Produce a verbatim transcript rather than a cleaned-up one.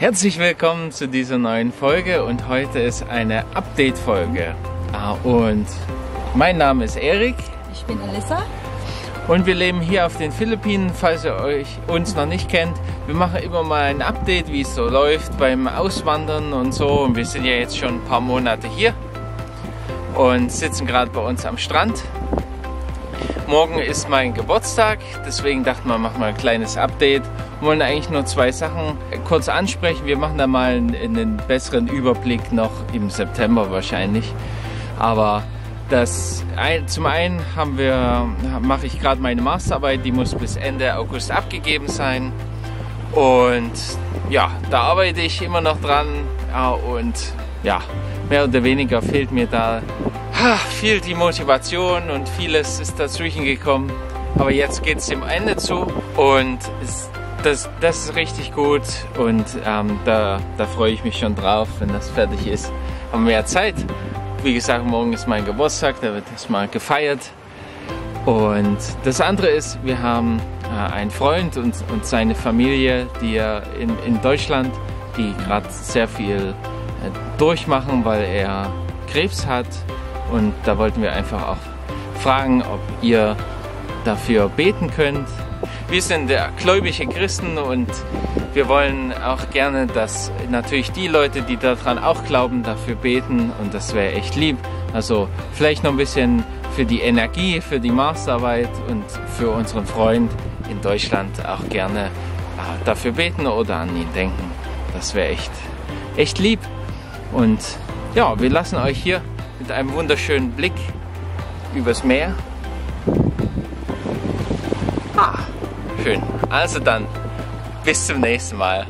Herzlich willkommen zu dieser neuen Folge und heute ist eine Update-Folge. Ah, und mein Name ist Erik. Ich bin Alissa. Und wir leben hier auf den Philippinen, falls ihr euch uns noch nicht kennt. Wir machen immer mal ein Update, wie es so läuft beim Auswandern und so. Und wir sind ja jetzt schon ein paar Monate hier und sitzen gerade bei uns am Strand. Morgen ist mein Geburtstag, deswegen dachten wir, machen wir ein kleines Update. Wir wollen eigentlich nur zwei Sachen kurz ansprechen. Wir machen da mal einen, einen besseren Überblick noch im September wahrscheinlich. Aber das, zum einen haben wir, mache ich gerade meine Masterarbeit, die muss bis Ende August abgegeben sein. Und ja, da arbeite ich immer noch dran. Und ja, mehr oder weniger fehlt mir da viel die Motivation und vieles ist dazwischen gekommen. Aber jetzt geht es dem Ende zu und es, das, das ist richtig gut und ähm, da, da freue ich mich schon drauf, wenn das fertig ist. Haben wir mehr Zeit. Wie gesagt, morgen ist mein Geburtstag, da wird das mal gefeiert. Und das andere ist, wir haben äh, einen Freund und, und seine Familie, die ja in, in Deutschland, die gerade sehr viel äh, durchmachen, weil er Krebs hat. Und da wollten wir einfach auch fragen, ob ihr dafür beten könnt. Wir sind gläubige Christen und wir wollen auch gerne, dass natürlich die Leute, die daran auch glauben, dafür beten. Und das wäre echt lieb. Also vielleicht noch ein bisschen für die Energie, für die Masterarbeit und für unseren Freund in Deutschland auch gerne dafür beten oder an ihn denken. Das wäre echt, echt lieb. Und ja, wir lassen euch hier mit einem wunderschönen Blick übers Meer. Ah, schön. Also dann, bis zum nächsten Mal.